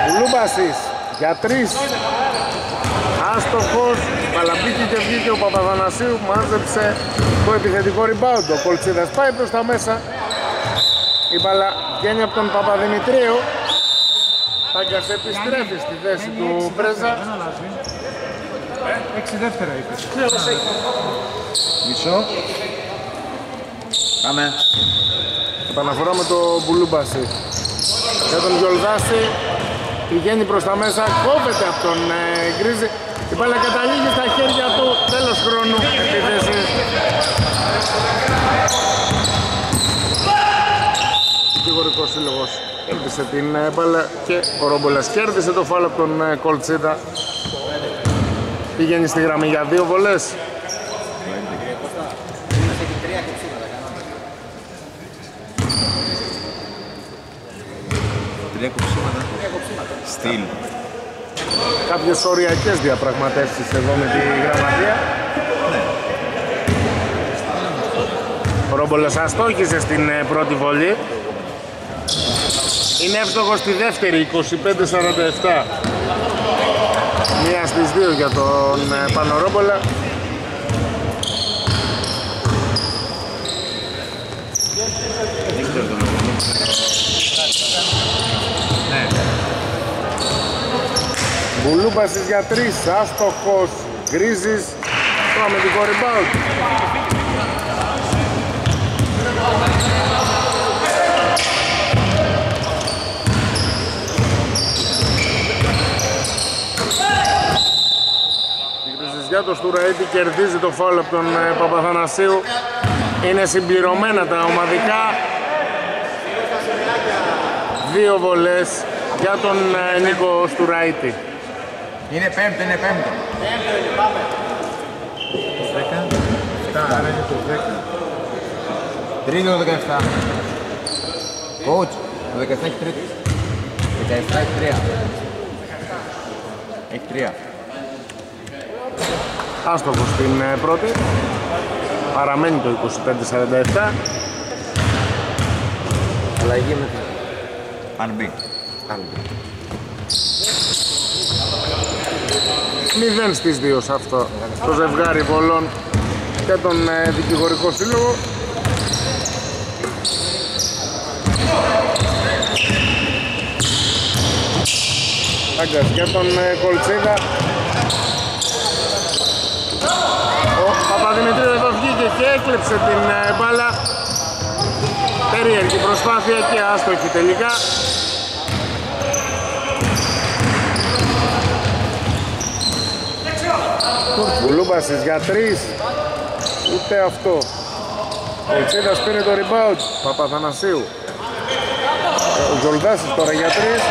Μπουλούμπασης για 3 άστοχος, παλαμπήκε και βγήκε ο Παπαθανασίου, μάζεψε το επιθετικό rebound. Ο Κολτσίδας πάει προς τα μέσα, η μπάλα βγαίνει από τον Παπαδημητρίου. Τάγκας επιστρέφει στη θέση του Πρέζα. 6 δεύτερα είπε. Μισό. Πάμε. Επαναφορά με τον Μπουλούμπαση. Για τον Γιολδάση πηγαίνει προς τα μέσα, κόβεται από τον Γκρίζη. Η μπάλα καταλήγει στα χέρια του, τέλος χρόνου επίθεση. Ο δικηγορικός σύλλογος κέρδισε την μπάλα και ο Ρόμπολας κέρδισε το φάουλ από τον Κολτσίδα. Πηγαίνει στη γραμμή για 2 βολές. Στυλ. Κάποιες οριακές διαπραγματεύσεις εδώ με τη γραμματεία. Ο Ρόμπολος αστόχησε στην πρώτη βολή. Είναι εύστοχος στη δεύτερη, 25-47. Μία στις δύο για τον Πανορόπολα. Μπουλούμπασης για τρεις, άστοχος, Γκρίζης, πάμε την κορυμπάου. Το Στουραίτη κερδίζει το φάουλ από τον Παπαθανασίου. Είναι συμπληρωμένα τα ομαδικά. Δύο βολές για τον Νίκο Στουραίτη. Είναι πέμπτο, είναι πέμπτο. Πάμε. Το 10. Τρίτο το 17. Coach, το 17 έχει τρίτη. 17 έχει τρία. Έχει τρία. Άστοχος στην πρώτη. Παραμένει το 25-47. Αλλαγή μετά. Αν μπει. 0 στις 2 σε αυτό το ζευγάρι βολών και τον δικηγορικό σύλλογο. Άγκας για τον Κολτσίδα. Παπαδημητρίου εδώ βγήκε και έκλεψε την μπάλα. Περίεργη προσπάθεια και άστοχη τελικά. Βουλούμπασης για τρεις, ούτε αυτό. Κολτσίδας πήρε το rebound, Παπαθανασίου. Ο Ζολδάσης τώρα για τρεις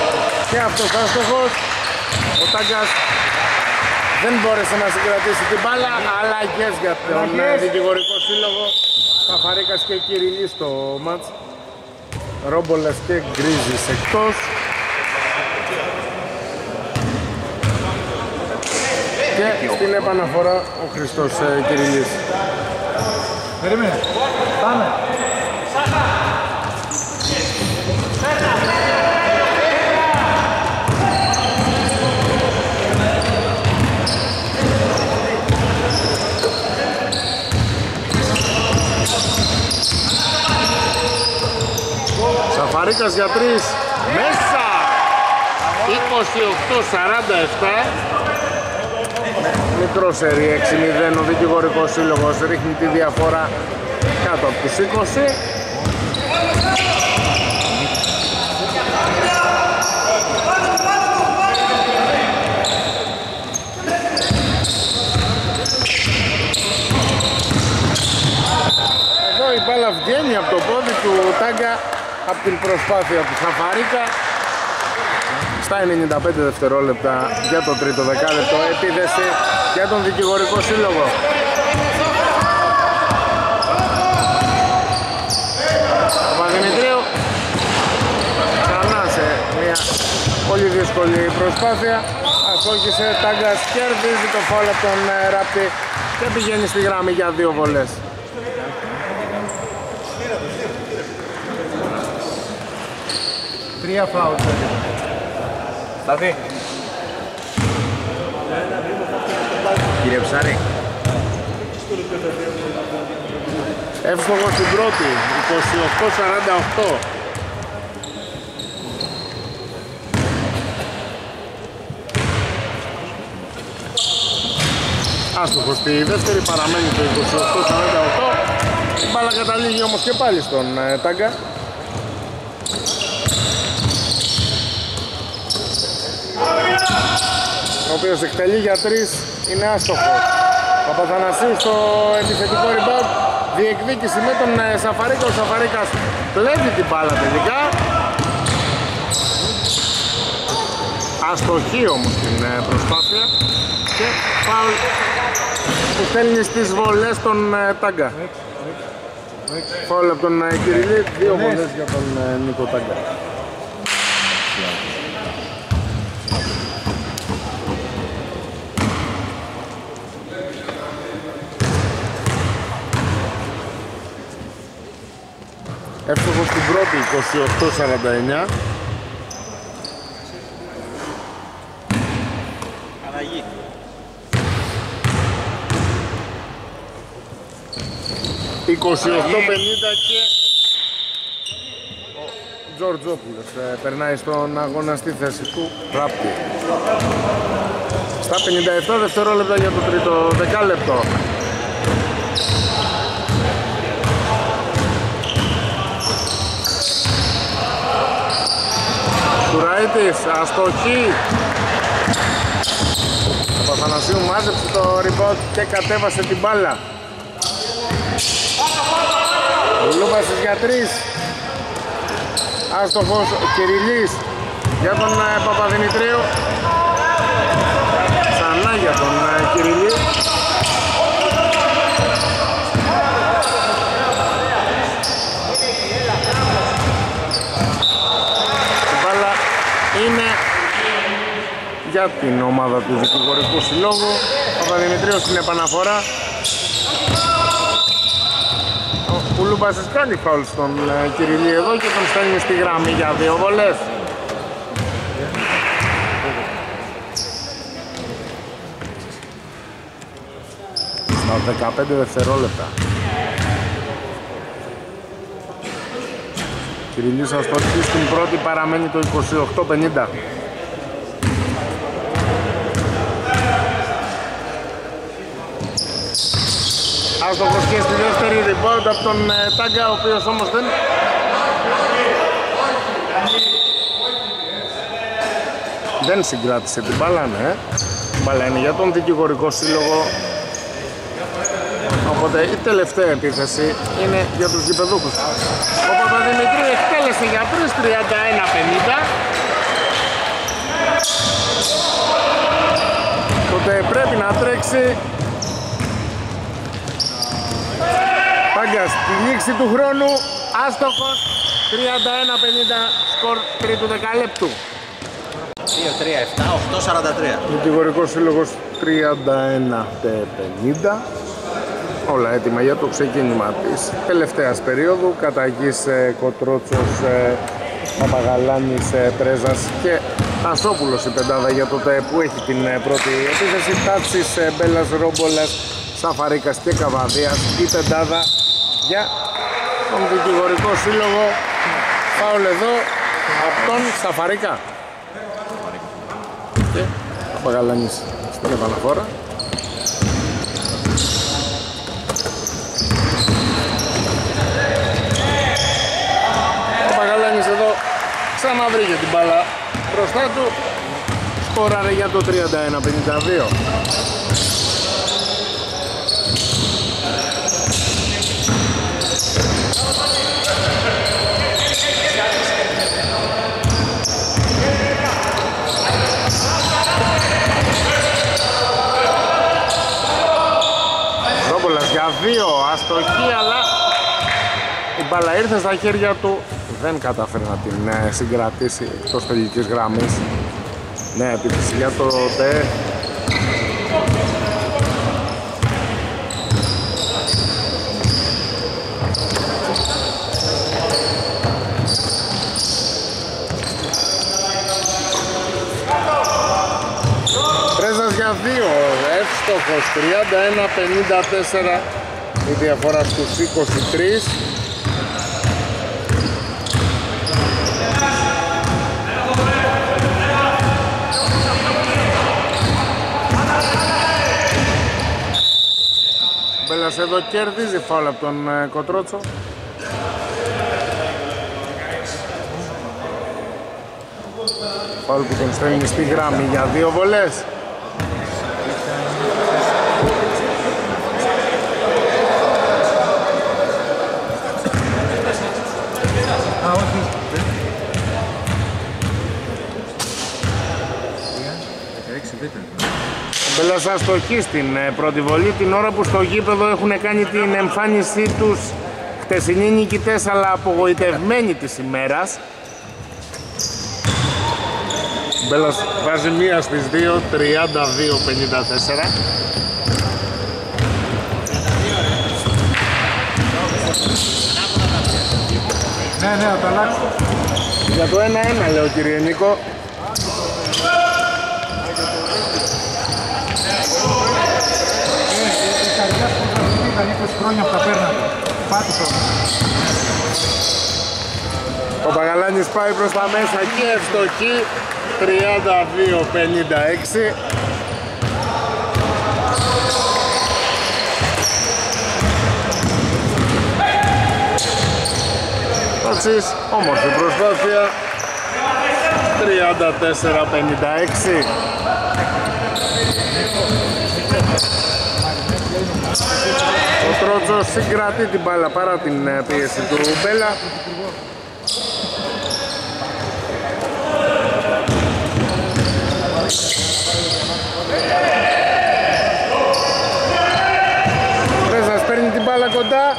και αυτός άστοχος. Ο Τάγκας δεν μπόρεσε να συγκρατήσει την μπάλα, αλλά για τον δικηγορικό σύλλογο Καφαρίκας και Κυριλής στο μάτς. Ρόμπολας και Γκρίζης εκτός. Και στην επαναφορά ο Χριστός Κυριλής. Περίμενε, πάμε. Σαφαρίκας για τρεις, μέσα! 28-47. Μικρό σερί 6-0, ο δικηγορικός σύλλογος ρίχνει τη διαφορά κάτω από τους 20. Εδώ η μπάλα βγαίνει από το πόδι του Τάγκα από την προσπάθεια του Χαφαρίκα. Στα 95 δευτερόλεπτα για το τρίτο δεκάλεπτο, επίδεση για τον δικηγορικό σύλλογο. Παπαδημητρίου, ξανά σε μια πολύ δύσκολη προσπάθεια. Αστόχησε, Τάγκας κερδίζει το φάουλ από τον Ράπτη και πηγαίνει στη γραμμή για δύο βολές. Τρία φάουλ. Σταθεί. Κύριε Ψάρη. Εύστοχο στην πρώτη, 28-48. Άστοχο στη δεύτερη, παραμένει το 28-48. Η μπάλα καταλήγει όμως και πάλι στον Τάγκα. Ο οποίος εκτελεί για τρεις, είναι άστοχος. Παπαθανασίου στο επιθετικό rebound, διεκδίκηση με τον Σαφαρίκα. Ο Σαφαρίκας κλέβει την μπάλα τελικά. Αστοχή όμως την προσπάθεια και φάουλ που στέλνει στις βολές των Τάγκα. Φάουλ από τον Κυριλή, δύο βολές για τον Νίκο Τάγκα. Εύστοχος στην πρώτη, 28-49. allí. Τζορτζόπουλος περνάει στον αγώνα στη θέση του Ράπτη. Στα 57 δευτερόλεπτα για το τρίτο δεκάλεπτο. Τουραίτης, αστοχή. Ο Παθανασίου μάζεψε το rebound και κατέβασε την μπάλα. Λούπασης για 3. Άστοχος Κυριλής για τον Παπαδημητρίου. Ξανά για τον Κυριλή. Η μπάλα είναι για την ομάδα του Δικηγορικού Συλλόγου. Ο Παπαδημητρίου στην επαναφορά. Ο Λούμπασης κάνει φάουλ στον Κυριλή εδώ και τον στέλνει στη γραμμή για δύο βολές. Στα 15 δευτερόλεπτα. Κυριλής αστοχή στην πρώτη, παραμένει το 28-50. Άστοχος και στη δεύτερη rebound από τον Τάγκα, ο οποίος όμως δεν... δεν συγκράτησε την μπάλα, ναι. Την μπάλα είναι για τον Δικηγορικό Σύλλογο. Οπότε η τελευταία επίθεση είναι για τους γηπεδούχους. Ο Παπαδημητρίου εκτέλεσε για 3-31-50. Τότε πρέπει να τρέξει. Στη λήξη του χρόνου, άστοχος, 31-50, σκορ τρίτου δεκαλέπτου. 2-3-7, 8-43. Δικηγορικός Σύλλογος 31-50. Όλα έτοιμα για το ξεκίνημα της τελευταίας περίοδου. Καταγής Κοτρότσος, Παπαγαλάνης, Πρέζας και Τασόπουλος η πεντάδα για το ΤΕ που έχει την πρώτη επίθεση. Τάτσης, Μπέλλας, Ρόμπολας, Σαφαρίκας και Καβαδίας η πεντάδα για τον Δικηγορικό Σύλλογο. Φάουλ εδώ από τον Σαφαρίκα και Παπαγαλάνης στην επαναφόρα. Παπαγαλάνης εδώ ξαναβρήκε την μπάλα μπροστά του, σκοράρε για το 31-52. Δύο αστοχή, αλλά η μπάλα ήρθε στα χέρια του, δεν καταφέρει να την συγκρατήσει εκτός τελικής γραμμής. Ναι, επίθεση για το ΤΕ. Πρέζας για δύο, εύστοχος, 31-54. Η διαφορά στους 23. Μπέλας εδώ κέρδιζε φάουλ από τον Κοτρότσο. Φάουλ που τον στέλνει στη γράμμη για δύο βολές. Μπέλλας αστοχή στην πρώτη βολή, την ώρα που στο γήπεδο έχουν κάνει την εμφάνισή τους χτεσινοί νικητές, αλλά απογοητευμένοι της ημέρας. Μπέλλας βάζει μία στις 2, 32-54. Ναι, θα αλλάξω. Για το 1-1 λέω, κύριε Νίκο. χρόνια από τα πέρνα του. Πάτησε όμως. Ο Παγαλάνης πάει προς τα μέσα και ευστοχή. 32-56. Πατσής, όμορφη προσπάθεια. 34-56. Ο Τρότσος συγκρατεί την μπάλα παρά την πίεση του Μπέλα. Ρέζας παίρνει την μπάλα κοντά.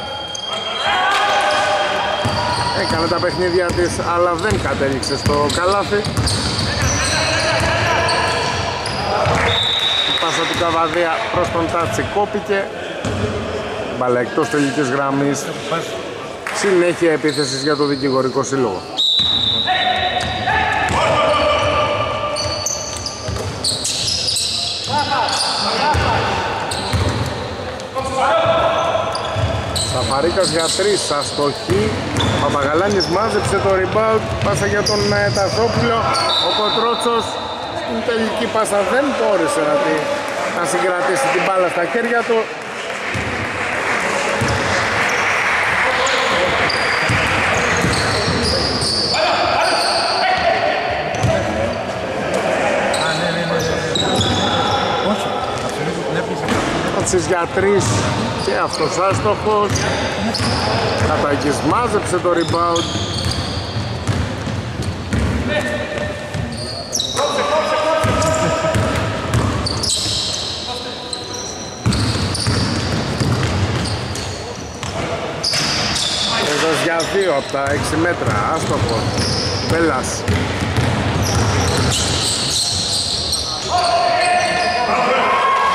Έκανε τα παιχνίδια της, αλλά δεν κατέληξε στο καλάθι. Η πάσα του Καβαδία προς τον Τάτσι κόπηκε. Μπάλα εκτός τελικής γραμμής. Συνέχεια επίθεσης για το δικηγορικό σύλλογο. Σαφαρίκας για 3, αστοχή. Ο Παπαγαλάνης μάζεψε το rebound, πάσα για τον Ταζόπουλο. Ο Κοτρότσος στην τελική πάσα δεν μπόρεσε να συγκρατήσει την μπάλα στα χέρια του. Πατσής για 3 και αυτός άστοχος. Καταγής μάζεψε το rebound. Εδώ για 2 από τα 6 μέτρα, άστοχος, Μπέλας.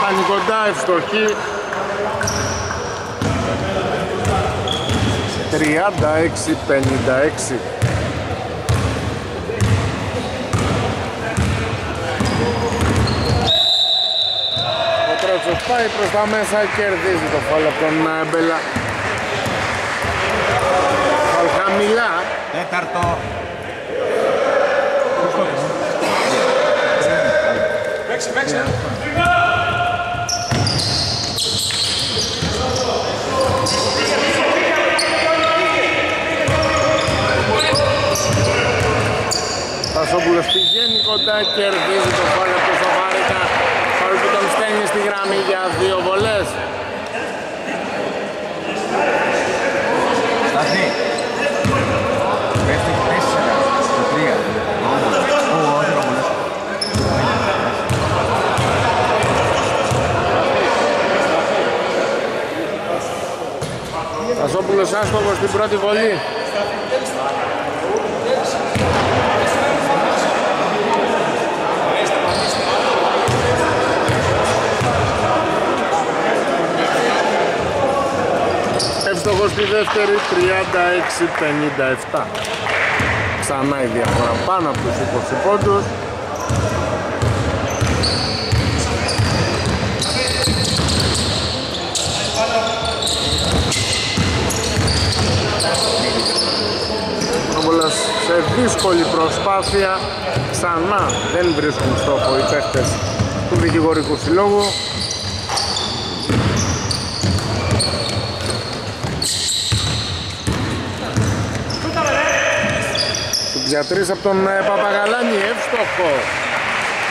Κάνει κοντά, ευστοχή. 36-56. Ο Τρότσος πάει προς τα μέσα, κερδίζει το φάουλ από τον Μπέλα. Φάουλ χαμηλά. Τέταρτο. Παίξε, παίξε. Τασόπουλος πηγαίνει κοντά, κερδίζει το φάουλ από τον Σαφαρίκα, φάουλ που τον στέλνει στη γραμμή για 2 βολές. Σταθή. Πέφτει 4-3. Τασόπουλος άστοχος στην πρώτη βολή. Εύστοχο στη δεύτερη, 36-57. Ξανά η διαφορά πάνω από τους 20 πόντους. Όμως σε δύσκολη προσπάθεια ξανά δεν βρίσκουν στόχο οι παίχτες του δικηγορικού συλλόγου. Για 3 από τον Παπαγαλάνη, εύστοχο.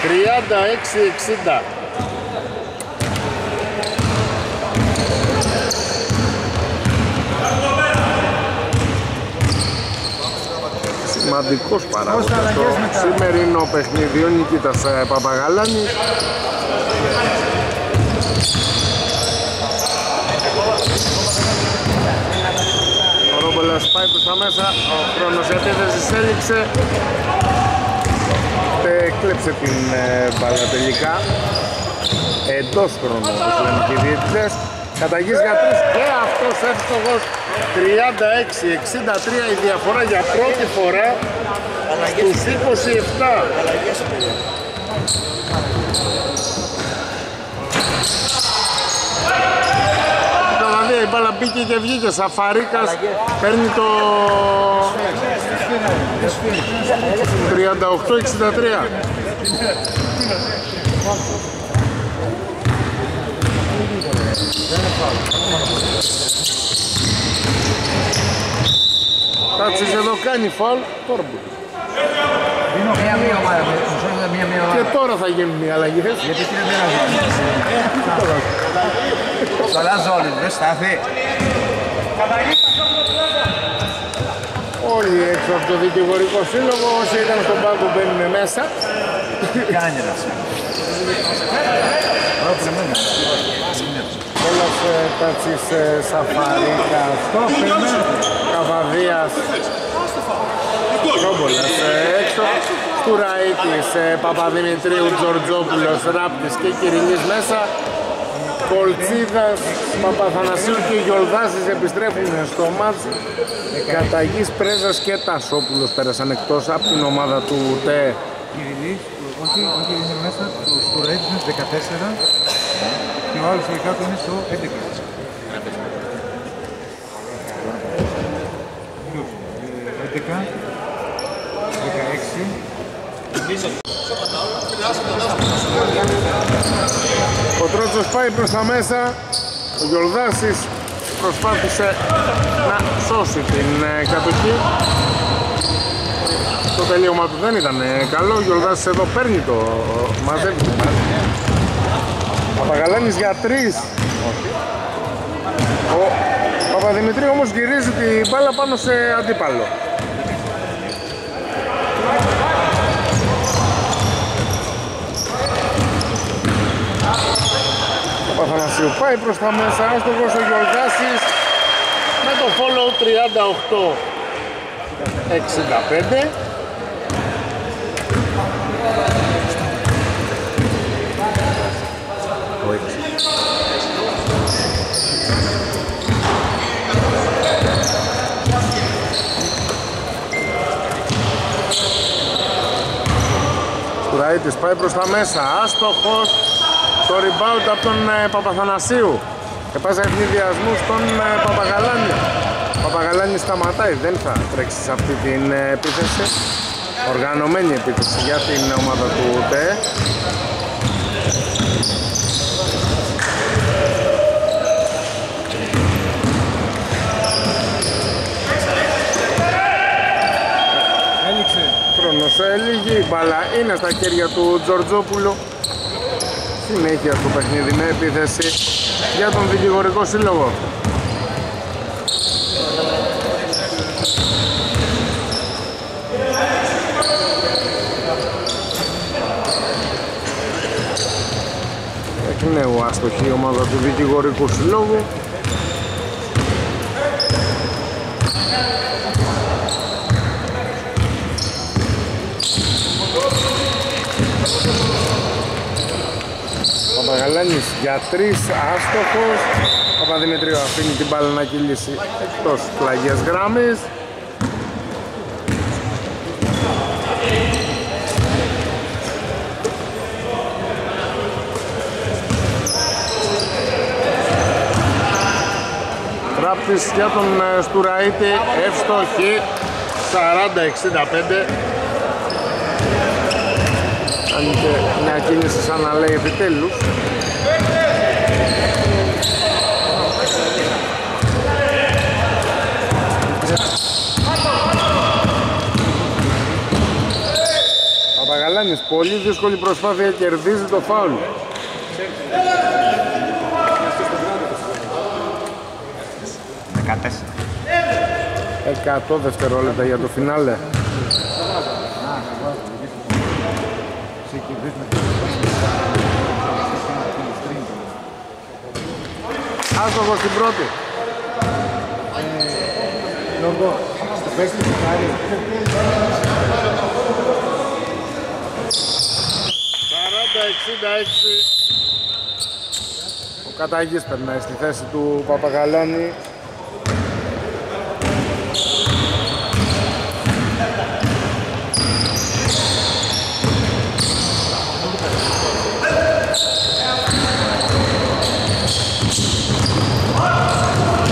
36-60. Σημαντικός παράγοντας το σημερινό παιχνίδι ο Νικήτας Παπαγαλάνης. Πάει προς τα μέσα, ο χρόνος επίθεσης έληξε. Κλέψε την μπάλα τελικά. Εντός χρόνου, όπως λένε και οι διαιτητές. Καταγής για 3 και αυτός εύστοχος. 36-63 η διαφορά για πρώτη φορά στους 27. Η μπάλα μπήκε και βγήκε. Σαφαρίκας παίρνει το 38-63. Κάτσες εδώ, κάνει φαουλ, Τόρμπου. Και τώρα θα γίνουν οι αλλαγές. Γιατί τι δεν αλλαγές. Καλά ζώνες, δεν στάθει. Όλοι έξω από το δικηγορικό σύλλογο, όσοι ήταν στον πάγκο μπαίνουν μέσα. Κάνιρας. Όλος Τάτσις Σαφαρίκα Στόφιν, Καβαδίας, Ρόμπολας έξω, Στουραίτης, Παπαδημητρίου, Τζορτζόπουλος, Ράπτης και Κυρινής μέσα, Κολτσίδας, Παπαθανασίου και Γιολδάσης επιστρέφουν στο μάτς. Καταγής, Πρέζας και Τασόπουλος πέρασαν εκτός από την ομάδα του ΤΕ. Κυρινής, όχι είναι μέσα, του Στουραίτη είναι 14. Και ο άλλος εκεί κάτω είναι στο 11. Ποιος, 11, 16. Ο Τρότσος πάει προς τα μέσα. Ο Γιολδάσης προσπάθησε να σώσει την κατοχή. Το τελείωμα του δεν ήταν καλό. Ο Γιολδάσης εδώ παίρνει το μαζεύει. Παπαγαλάνης για 3. Ο Παπαδημητρίου όμως γυρίζει την μπάλα πάνω σε αντίπαλο. Ο Παπαθανασίου πάει προς τα μέσα, άστοχος ο Γιολδάσης με το follow 38-65. Στουραίτης πάει προς τα μέσα, άστοχος, το rebound από τον Παπαθανασίου. Και πάσα ευνηδιασμού στον Παπαγαλάνη. Ο Παπαγαλάνης σταματάει, δεν θα τρέξει σε αυτή την επίθεση. Οργανωμένη επίθεση για την ομάδα του ΤΕ. Λίγη μπαλά είναι στα χέρια του Τζορτζόπουλου. Συνέχεια στο παιχνίδι με επίθεση για τον δικηγορικό σύλλογο. Εκ νέου άστοχη η ομάδα του δικηγορικού σύλλογου. Παπαγαλάνης για 3, άστοχος. Ο Παπαδημητρίου αφήνει την μπάλα να κυλήσει εκτός πλαγιάς γραμμής. Ράπτης για τον Στουραίτη, εύστοχη 40-65. Αν και μια κίνηση σαν να λέει επιτέλους. Παπαγαλάνης, πολύ δύσκολη προσπάθεια, κερδίζει το φάουλ. Δεκατέσσερα. 100 δευτερόλεπτα για το φινάλε. Άστοχο στην πρώτη. Ο Καταγής περνάει στη θέση του Παπαγαλάνη. What?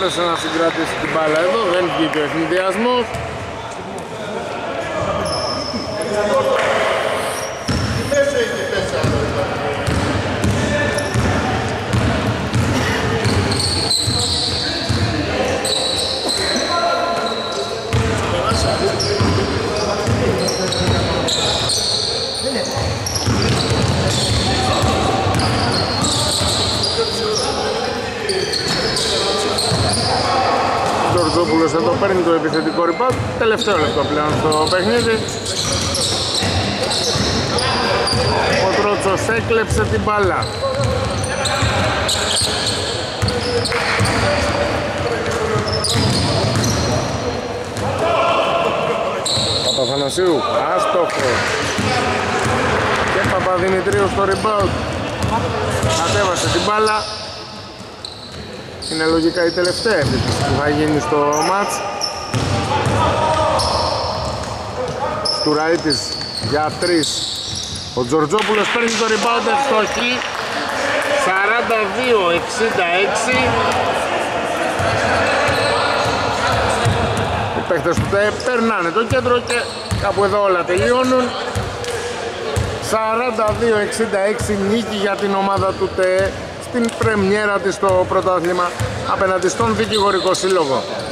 μπόρεσε να συγκρατήσει την μπάλα εδώ, δεν βγήκε ο εθνιδιασμός. Τουρκόπουλος εδώ παίρνει το επιθετικό rebound, τελευταίο λεπτό πλέον στο παιχνίδι. Ο Τρότσος έκλεψε την μπάλα. Παπαθανασίου, άστοχο. Και Παπαδημητρίου στο rebound. Κατέβασε την μπάλα. Είναι λογικά η τελευταία επίθεση που θα γίνει στο μάτς. Στουραϊτης για 3. Ο Τζορτζόπουλος παίρνει το rebound, ευστοχή. 42-66. Οι παίκτες του ΤΕ περνάνε το κέντρο και κάπου εδώ όλα τελειώνουν. 42-66 νίκη για την ομάδα του ΤΕ στην πρεμιέρα της στο πρωτάθλημα απέναντι στον δικηγορικό σύλλογο.